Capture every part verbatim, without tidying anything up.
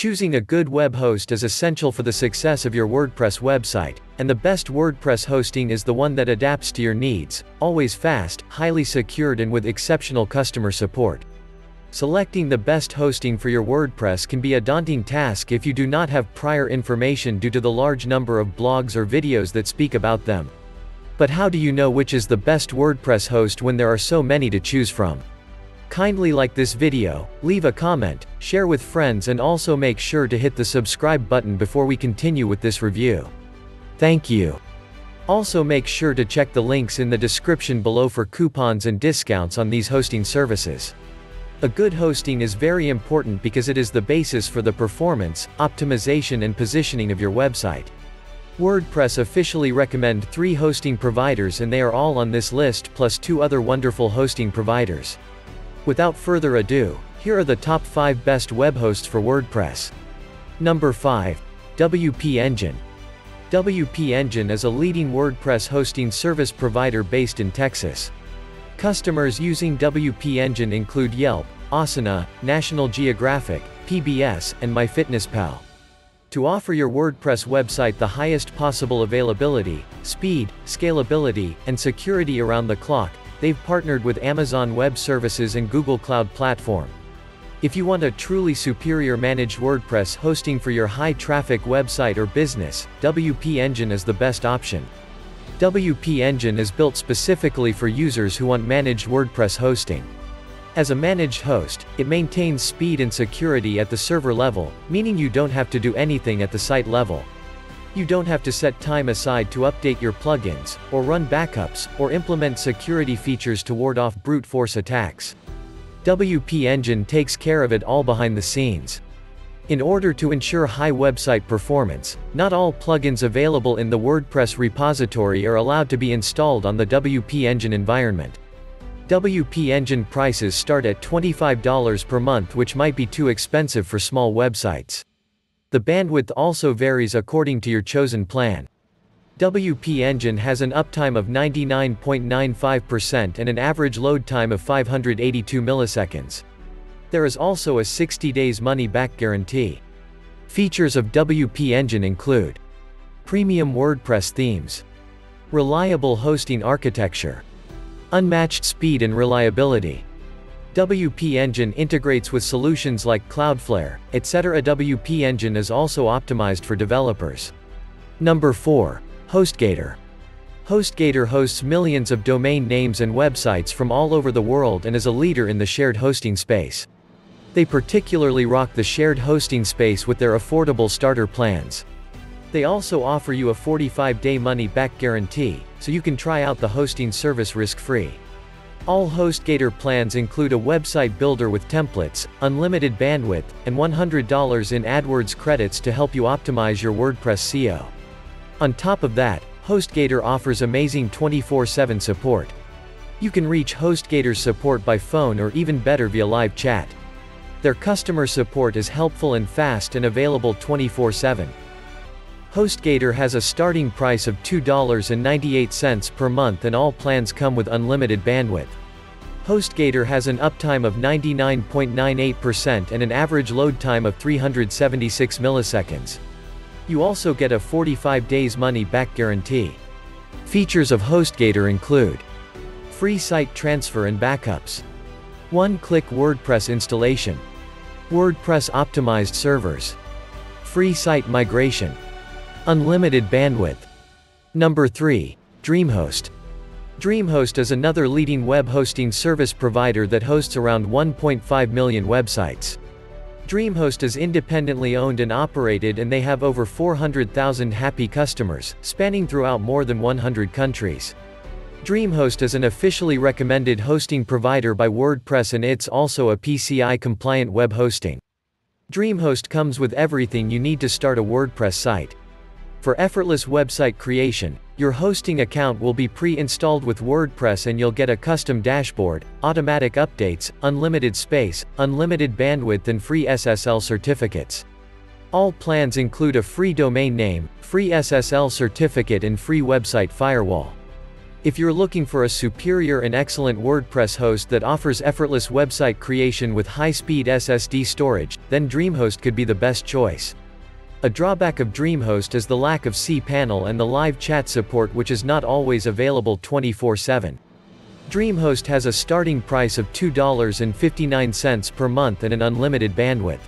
Choosing a good web host is essential for the success of your WordPress website, and the best WordPress hosting is the one that adapts to your needs, always fast, highly secured and with exceptional customer support. Selecting the best hosting for your WordPress can be a daunting task if you do not have prior information due to the large number of blogs or videos that speak about them. But how do you know which is the best WordPress host when there are so many to choose from? Kindly like this video, leave a comment, share with friends and also make sure to hit the subscribe button before we continue with this review. Thank you. Also make sure to check the links in the description below for coupons and discounts on these hosting services. A good hosting is very important because it is the basis for the performance, optimization and positioning of your website. WordPress officially recommend three hosting providers and they are all on this list plus two other wonderful hosting providers. Without further ado, here are the top five best web hosts for WordPress. Number five. W P Engine. W P Engine is a leading WordPress hosting service provider based in Texas. Customers using W P Engine include Yelp, Asana, National Geographic, P B S, and MyFitnessPal. To offer your WordPress website the highest possible availability, speed, scalability, and security around the clock, they've partnered with Amazon Web Services and Google Cloud Platform. If you want a truly superior managed WordPress hosting for your high-traffic website or business, W P Engine is the best option. W P Engine is built specifically for users who want managed WordPress hosting. As a managed host, it maintains speed and security at the server level, meaning you don't have to do anything at the site level. You don't have to set time aside to update your plugins, or run backups, or implement security features to ward off brute force attacks. W P Engine takes care of it all behind the scenes. In order to ensure high website performance, not all plugins available in the WordPress repository are allowed to be installed on the W P Engine environment. W P Engine prices start at twenty-five dollars per month, which might be too expensive for small websites. The bandwidth also varies according to your chosen plan. W P Engine has an uptime of ninety-nine point nine five percent and an average load time of five hundred eighty-two milliseconds. There is also a sixty days money-back guarantee. Features of W P Engine include premium WordPress themes, reliable hosting architecture, unmatched speed and reliability. W P Engine integrates with solutions like Cloudflare, et cetera. W P Engine is also optimized for developers. Number four. HostGator. HostGator hosts millions of domain names and websites from all over the world and is a leader in the shared hosting space. They particularly rock the shared hosting space with their affordable starter plans. They also offer you a forty-five day money-back guarantee, so you can try out the hosting service risk-free. All HostGator plans include a website builder with templates, unlimited bandwidth, and one hundred dollars in AdWords credits to help you optimize your WordPress S E O. On top of that, HostGator offers amazing twenty-four seven support. You can reach HostGator's support by phone or even better via live chat. Their customer support is helpful and fast and available twenty-four seven. HostGator has a starting price of two dollars and ninety-eight cents per month and all plans come with unlimited bandwidth. HostGator has an uptime of ninety-nine point nine eight percent and an average load time of three hundred seventy-six milliseconds. You also get a forty-five days money-back guarantee. Features of HostGator include free site transfer and backups, one-click WordPress installation, WordPress-optimized servers, free site migration, unlimited bandwidth. Number three. DreamHost. DreamHost is another leading web hosting service provider that hosts around one point five million websites. DreamHost is independently owned and operated and they have over four hundred thousand happy customers, spanning throughout more than one hundred countries. DreamHost is an officially recommended hosting provider by WordPress and it's also a P C I-compliant web hosting. DreamHost comes with everything you need to start a WordPress site. For effortless website creation, your hosting account will be pre-installed with WordPress and you'll get a custom dashboard, automatic updates, unlimited space, unlimited bandwidth and free S S L certificates. All plans include a free domain name, free S S L certificate and free website firewall. If you're looking for a superior and excellent WordPress host that offers effortless website creation with high-speed S S D storage, then DreamHost could be the best choice. A drawback of DreamHost is the lack of cPanel and the live chat support, which is not always available twenty-four seven. DreamHost has a starting price of two dollars and fifty-nine cents per month and an unlimited bandwidth.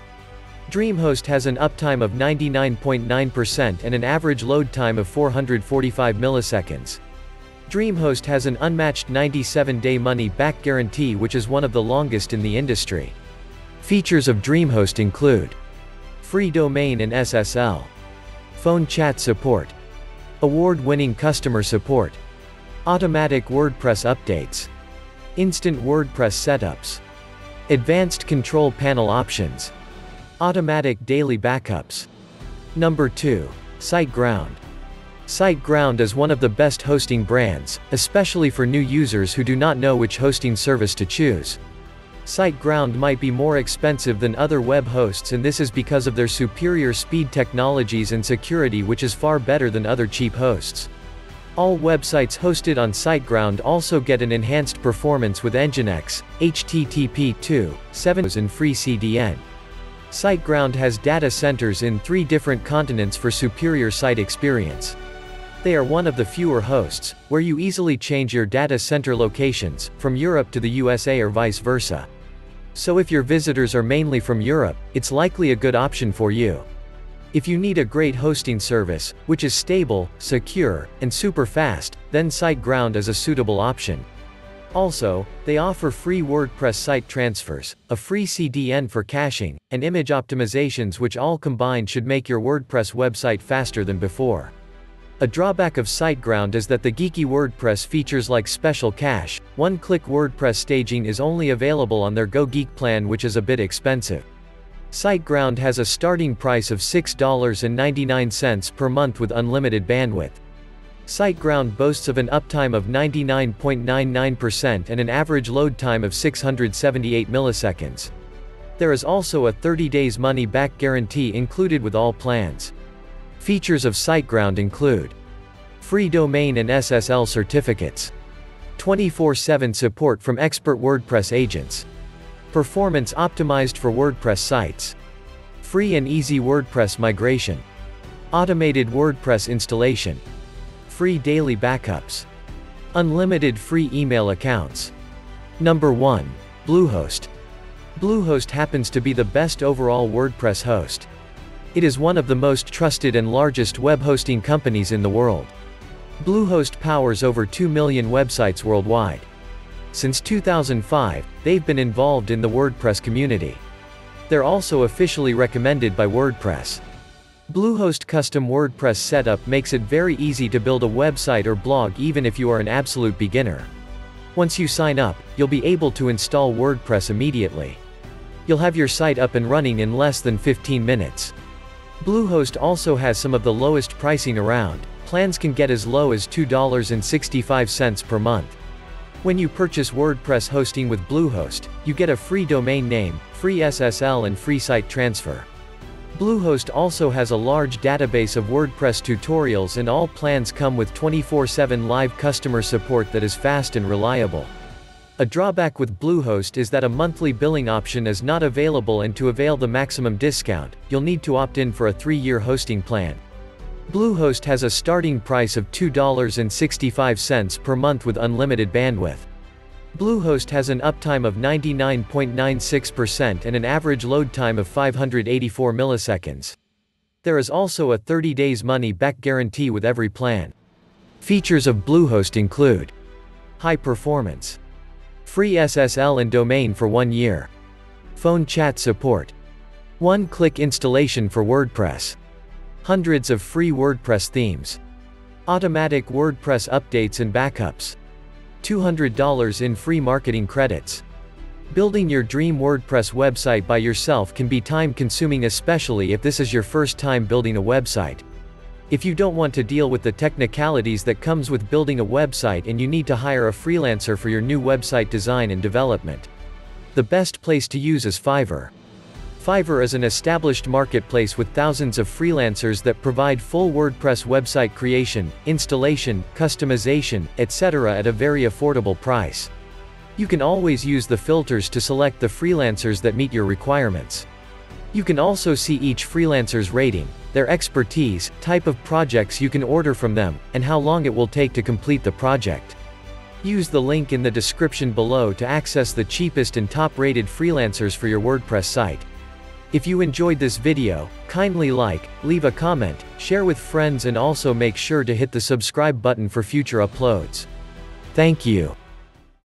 DreamHost has an uptime of ninety-nine point nine percent and an average load time of four hundred forty-five milliseconds. DreamHost has an unmatched ninety-seven day money-back guarantee, which is one of the longest in the industry. Features of DreamHost include free domain and S S L, phone chat support, award-winning customer support, automatic WordPress updates, instant WordPress setups, advanced control panel options, automatic daily backups. Number two. SiteGround. SiteGround is one of the best hosting brands, especially for new users who do not know which hosting service to choose. SiteGround might be more expensive than other web hosts, and this is because of their superior speed technologies and security, which is far better than other cheap hosts. All websites hosted on SiteGround also get an enhanced performance with NGINX, H T T P two, seven and free C D N. SiteGround has data centers in three different continents for superior site experience. They are one of the fewer hosts where you easily change your data center locations from Europe to the U S A or vice versa. So if your visitors are mainly from Europe, it's likely a good option for you. If you need a great hosting service, which is stable, secure, and super fast, then SiteGround is a suitable option. Also, they offer free WordPress site transfers, a free C D N for caching, and image optimizations, which all combined should make your WordPress website faster than before. A drawback of SiteGround is that the geeky WordPress features like special cache, one-click WordPress staging is only available on their Go Geek plan, which is a bit expensive. SiteGround has a starting price of six dollars and ninety-nine cents per month with unlimited bandwidth. SiteGround boasts of an uptime of ninety-nine point nine nine percent and an average load time of six hundred seventy-eight milliseconds. There is also a thirty days money-back guarantee included with all plans. Features of SiteGround include free domain and S S L certificates, twenty-four seven support from expert WordPress agents, performance optimized for WordPress sites, free and easy WordPress migration, automated WordPress installation, free daily backups, unlimited free email accounts. Number one. Bluehost. Bluehost happens to be the best overall WordPress host. It is one of the most trusted and largest web hosting companies in the world. Bluehost powers over two million websites worldwide. Since two thousand five, they've been involved in the WordPress community. They're also officially recommended by WordPress. Bluehost custom WordPress setup makes it very easy to build a website or blog even if you are an absolute beginner. Once you sign up, you'll be able to install WordPress immediately. You'll have your site up and running in less than fifteen minutes. Bluehost also has some of the lowest pricing around. Plans can get as low as two dollars and sixty-five cents per month. When you purchase WordPress hosting with Bluehost, you get a free domain name, free S S L and free site transfer. Bluehost also has a large database of WordPress tutorials, and all plans come with twenty-four seven live customer support that is fast and reliable. A drawback with Bluehost is that a monthly billing option is not available, and to avail the maximum discount, you'll need to opt in for a three year hosting plan. Bluehost has a starting price of two dollars and sixty-five cents per month with unlimited bandwidth. Bluehost has an uptime of ninety-nine point nine six percent and an average load time of five hundred eighty-four milliseconds. There is also a thirty days money-back guarantee with every plan. Features of Bluehost include high performance, free S S L and domain for one year, phone chat support, one-click installation for WordPress, hundreds of free WordPress themes, automatic WordPress updates and backups, two hundred dollars in free marketing credits. Building your dream WordPress website by yourself can be time-consuming, especially if this is your first time building a website. If you don't want to deal with the technicalities that comes with building a website and you need to hire a freelancer for your new website design and development, the best place to use is Fiverr. Fiverr is an established marketplace with thousands of freelancers that provide full WordPress website creation, installation, customization, et cetera at a very affordable price. You can always use the filters to select the freelancers that meet your requirements. You can also see each freelancer's rating, their expertise, type of projects you can order from them, and how long it will take to complete the project. Use the link in the description below to access the cheapest and top-rated freelancers for your WordPress site. If you enjoyed this video, kindly like, leave a comment, share with friends, and also make sure to hit the subscribe button for future uploads. Thank you.